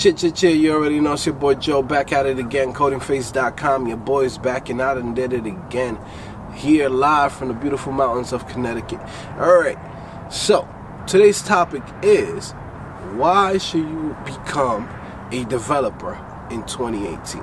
Chit, you already know it's your boy Joe back at it again. Codingface.com, your boy's back and out and did it again. Here live from the beautiful mountains of Connecticut. Alright, so today's topic is why should you become a developer in 2018?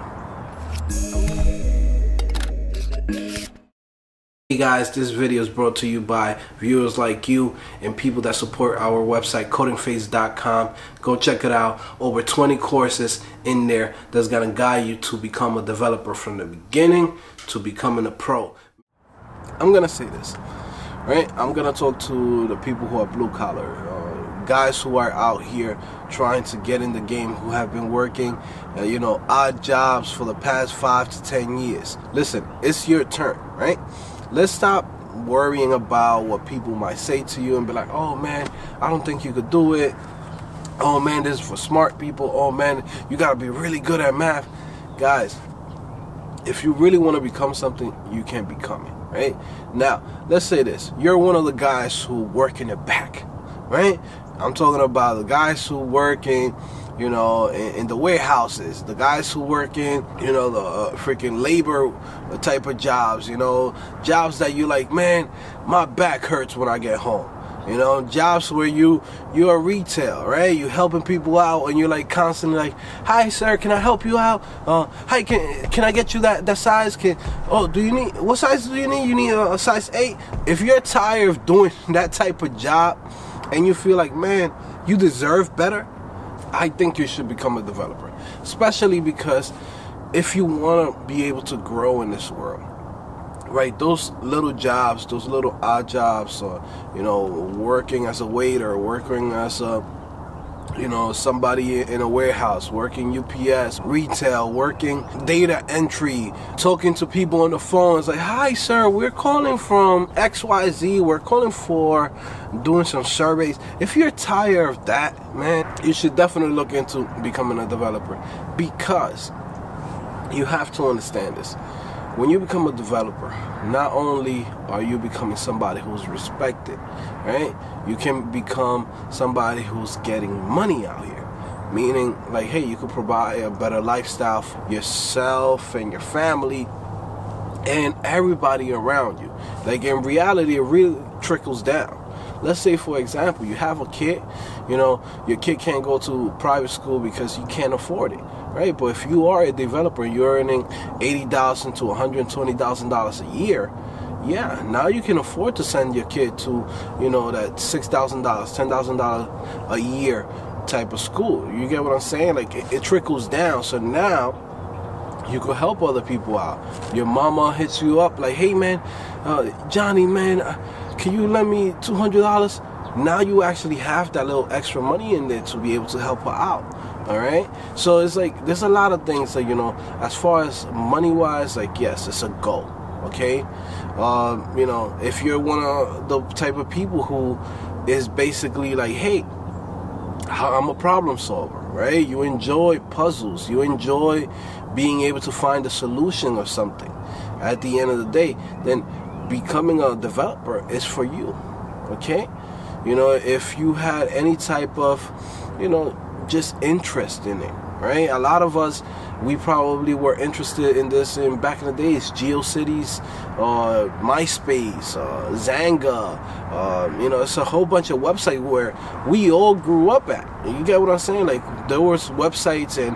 Hey guys, this video is brought to you by viewers like you and people that support our website codingphase.com. Go check it out. Over 20 courses in there that's going to guide you to become a developer from the beginning to becoming a pro. I'm going to say this, right? I'm going to talk to the people who are blue collar, guys who are out here trying to get in the game, who have been working, you know, odd jobs for the past 5 to 10 years. Listen, it's your turn, right? Let's stop worrying about what people might say to you and be like, oh man, I don't think you could do it. Oh man, this is for smart people. Oh man, you gotta be really good at math. Guys, if you really want to become something, you can become it, right? Now, let's say this. You're one of the guys who work in the back, right? I'm talking about the guys who work in, you know, in the warehouses, the guys who work in, you know, the freaking labor type of jobs, you know, jobs that you like, man, my back hurts when I get home, you know, jobs where you're retail, right? You're helping people out and you're like constantly like, hi sir, can I help you out? Hi, can I get you that size? Do you need, what size do you need? You need a size 8? If you're tired of doing that type of job and you feel like, man, you deserve better, I think you should become a developer, especially because if you want to be able to grow in this world, right, those little jobs, those little odd jobs, or, you know, working as a waiter, working as a, you know, somebody in a warehouse, working UPS, retail, working data entry, talking to people on the phone. It's like, hi sir, we're calling from XYZ, we're calling for doing some surveys. If you're tired of that, man, you should definitely look into becoming a developer, because you have to understand this. When you become a developer, not only are you becoming somebody who's respected, right? You can become somebody who's getting money out here. Meaning, like, hey, you could provide a better lifestyle for yourself and your family and everybody around you. Like, in reality, it really trickles down. Let's say, for example, you have a kid, you know, your kid can't go to private school because you can't afford it, right? But if you are a developer and you're earning $80,000 to $120,000 a year, yeah, now you can afford to send your kid to, you know, that $6,000, $10,000 a year type of school. You get what I'm saying? Like, it trickles down. So now you could help other people out. Your mama hits you up like, hey man, Johnny man, can you lend me $200? Now you actually have that little extra money in there to be able to help her out, all right? So it's like, there's a lot of things that, you know, as far as money-wise, like, yes, it's a goal, okay? You know, if you're one of the type of people who is basically like, hey, I'm a problem solver, right? You enjoy puzzles. You enjoy being able to find a solution of something at the end of the day, then becoming a developer is for you, okay? You know, if you had any type of, you know, just interest in it, right? A lot of us, we probably were interested in this in back in the days, GeoCities, MySpace, Zanga, you know, it's a whole bunch of websites where we all grew up at. You get what I'm saying? Like, there was websites and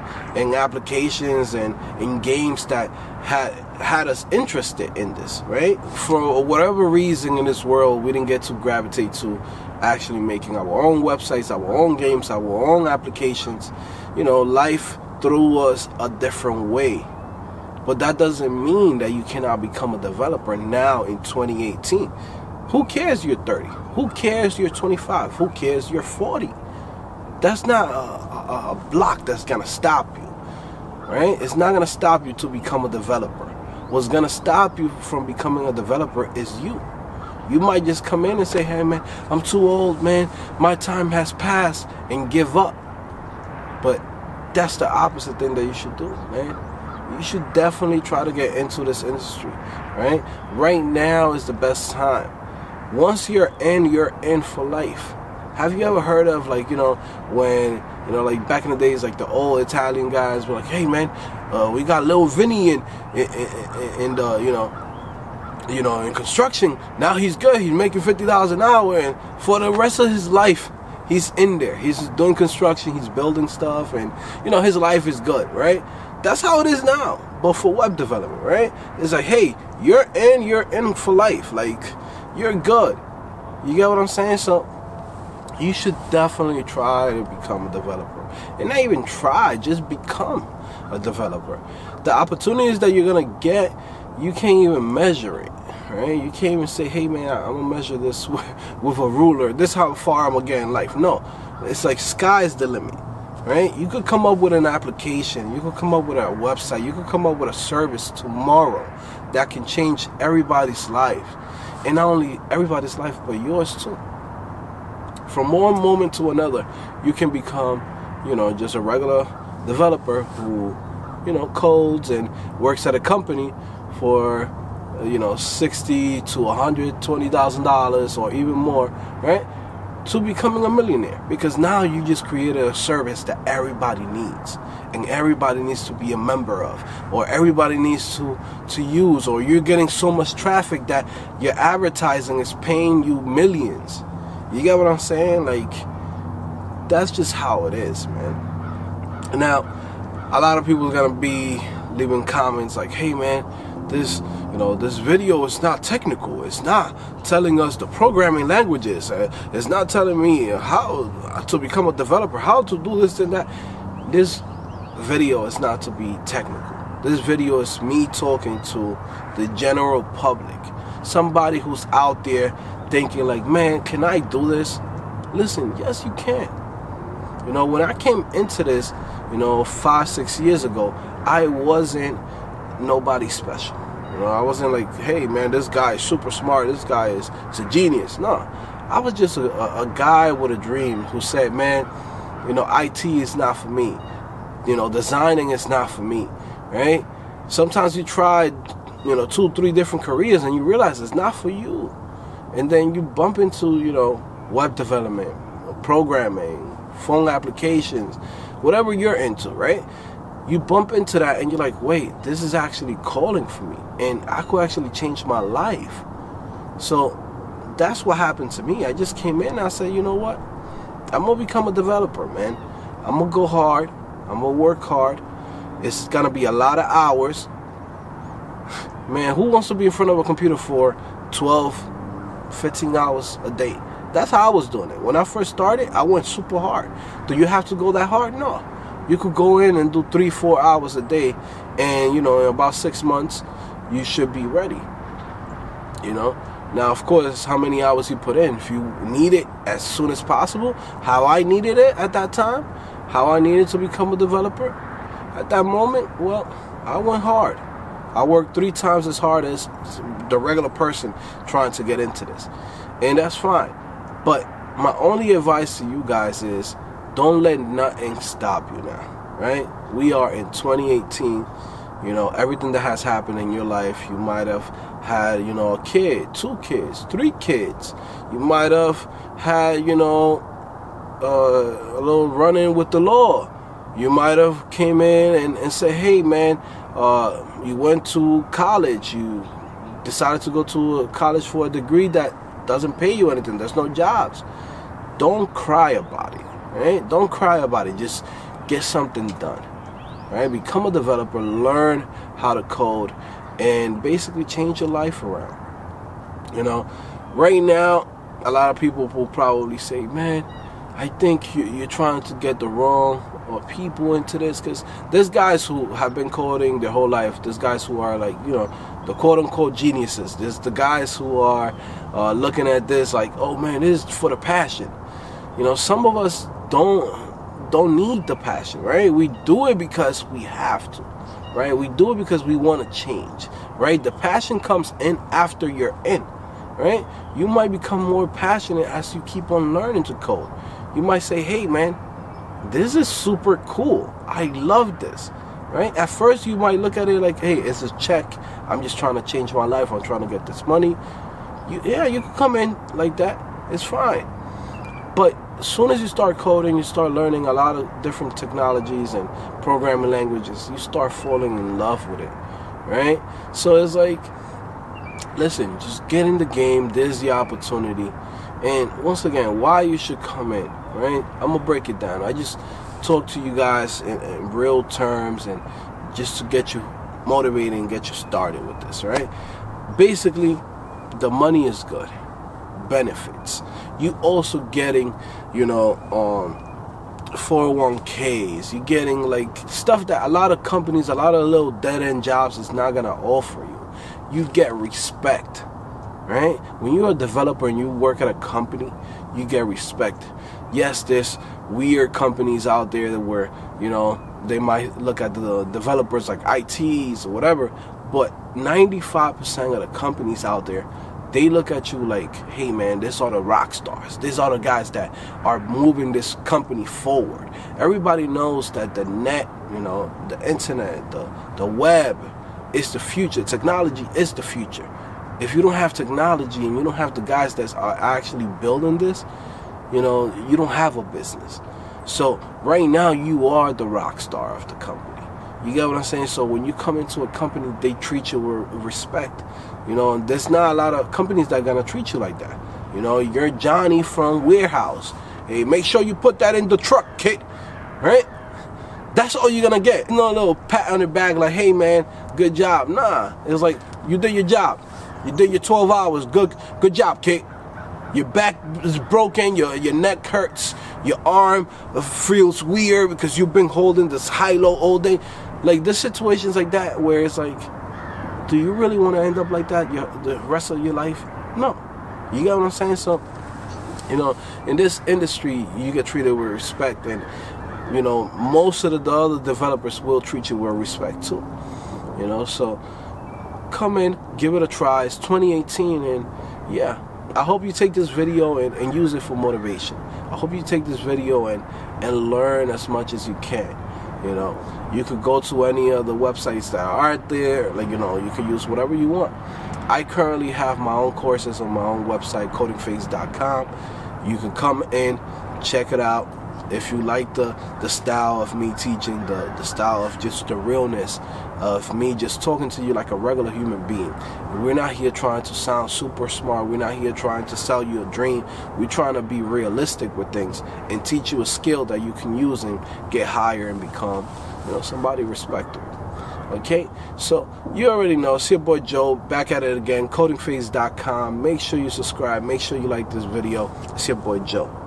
applications and games that had us interested in this, right? For whatever reason in this world, we didn't get to gravitate to actually making our own websites, our own games, our own applications. You know, life threw us a different way. But that doesn't mean that you cannot become a developer now in 2018. Who cares you're 30? Who cares you're 25? Who cares you're 40? That's not a block that's going to stop you, right? It's not going to stop you to become a developer. What's going to stop you from becoming a developer is you. You might just come in and say, hey man, I'm too old, man, my time has passed, and give up. But that's the opposite thing that you should do, man. You should definitely try to get into this industry, right? Right now is the best time. Once you're in for life. Have you ever heard of, like, you know, when, you know, like back in the days, like the old Italian guys were like, hey man, we got Lil Vinny in you know, in construction. Now he's good. He's making $50 an hour, and for the rest of his life, he's in there. He's doing construction. He's building stuff, and you know, his life is good, right? That's how it is now, but for web development, right? It's like, hey, you're in for life. Like, you're good. You get what I'm saying? So you should definitely try to become a developer. And not even try, just become a developer. The opportunities that you're gonna get, you can't even measure it, right? You can't even say, hey man, I'm gonna measure this with a ruler. This is how far I'm gonna get in life. No, it's like sky's the limit, right? You could come up with an application, you could come up with a website, you could come up with a service tomorrow that can change everybody's life. And not only everybody's life, but yours too. From one moment to another, you can become, you know, just a regular developer who, you know, codes and works at a company for, you know, $60,000 to $120,000 or even more, right? To becoming a millionaire, because now you just created a service that everybody needs, and everybody needs to be a member of, or everybody needs to use, or you're getting so much traffic that your advertising is paying you millions. You get what I'm saying? Like, that's just how it is, man. Now, a lot of people are gonna be leaving comments like, hey man, this video is not technical. It's not telling us the programming languages. It's not telling me how to become a developer, how to do this and that. This video is not to be technical. This video is me talking to the general public. Somebody who's out there thinking like, man, can I do this? Listen, yes you can. You know, when I came into this, you know, 5-6 years ago, I wasn't nobody special. You know, I wasn't like, hey man, this guy is super smart, this guy is a genius. No, I was just a guy with a dream who said, man, you know, IT is not for me. You know, designing is not for me, right? Sometimes you try, you know, 2-3 different careers and you realize it's not for you. And then you bump into, you know, web development, programming, phone applications, whatever you're into, right? You bump into that and you're like, wait, this is actually calling for me, and I could actually change my life. So that's what happened to me. I just came in and I said, you know what? I'm going to become a developer, man. I'm going to go hard. I'm going to work hard. It's going to be a lot of hours. Man, who wants to be in front of a computer for 12-15 hours a day? That's how I was doing it. When I first started, I went super hard. Do you have to go that hard? No. You could go in and do 3-4 hours a day, and you know, in about 6 months you should be ready. You know, now of course, how many hours you put in. If you need it as soon as possible, how I needed it at that time, how I needed to become a developer at that moment, well, I went hard. I worked 3 times as hard as the regular person trying to get into this, and that's fine. But my only advice to you guys is, don't let nothing stop you now, right? We are in 2018. You know, everything that has happened in your life, you might have had, you know, a kid, 2 kids, 3 kids. You might have had, you know, a little run-in with the law. You might have came in and said, hey man, you went to college, you decided to go to a college for a degree that doesn't pay you anything, there's no jobs. Don't cry about it, right? Don't cry about it, just get something done, right? Become a developer, learn how to code, and basically change your life around. You know, right now, a lot of people will probably say, man, I think you're trying to get the wrong people into this, because there's guys who have been coding their whole life. There's guys who are like, you know, the quote-unquote geniuses. There's the guys who are looking at this like, oh man, this is for the passion. You know, some of us don't need the passion, right? We do it because we have to, right? We do it because we want to change, right? The passion comes in after you're in, right? You might become more passionate as you keep on learning to code. You might say, hey man, this is super cool, I love this, right? At first you might look at it like, hey, it's a check, I'm just trying to change my life, I'm trying to get this money. Yeah, you can come in like that, it's fine. But as soon as you start coding, you start learning a lot of different technologies and programming languages. You start falling in love with it, right? So it's like, listen, just get in the game. There's the opportunity. And once again, why you should come in, right? I'm going to break it down. I just talk to you guys in real terms and just to get you motivated and get you started with this, right? Basically, the money is good. Benefits. You also getting, you know, 401ks. You're getting like stuff that a lot of companies, a lot of little dead-end jobs is not going to offer you. You get respect, right? When you're a developer and you work at a company, you get respect. Yes, there's weird companies out there that where, you know, they might look at the developers like ITs or whatever, but 95% of the companies out there, they look at you like, hey man, these are the rock stars. These are the guys that are moving this company forward. Everybody knows that the net, you know, the internet, the web, it's the future. Technology is the future. If you don't have technology and you don't have the guys that are actually building this, you know, you don't have a business. So right now you are the rock star of the company. You get what I'm saying? So when you come into a company, they treat you with respect. You know, and there's not a lot of companies that are going to treat you like that. You know, you're Johnny from Warehouse. Hey, make sure you put that in the truck, kid. Right? That's all you're going to get. No little pat on the back like, hey, man, good job. Nah, it's like, you did your job. You did your 12 hours. Good job, kid. Your back is broken. Your neck hurts. Your arm feels weird because you've been holding this high-low all day. Like, there's situations like that where it's like, do you really want to end up like that the rest of your life? No. You get what I'm saying? So, you know, in this industry, you get treated with respect. And, you know, most of the other developers will treat you with respect, too. You know, so come in, give it a try. It's 2018, and, yeah. I hope you take this video and use it for motivation. I hope you take this video and learn as much as you can. You know, you could go to any of the websites that are out there. Like, you know, you can use whatever you want. I currently have my own courses on my own website, codingface.com. You can come in, check it out. If you like the style of me teaching, the style of just the realness of me just talking to you like a regular human being. We're not here trying to sound super smart. We're not here trying to sell you a dream. We're trying to be realistic with things and teach you a skill that you can use and get higher and become, you know, somebody respectable. Okay, so you already know, it's your boy Joe, back at it again, codingphase.com. Make sure you subscribe, make sure you like this video. It's your boy Joe.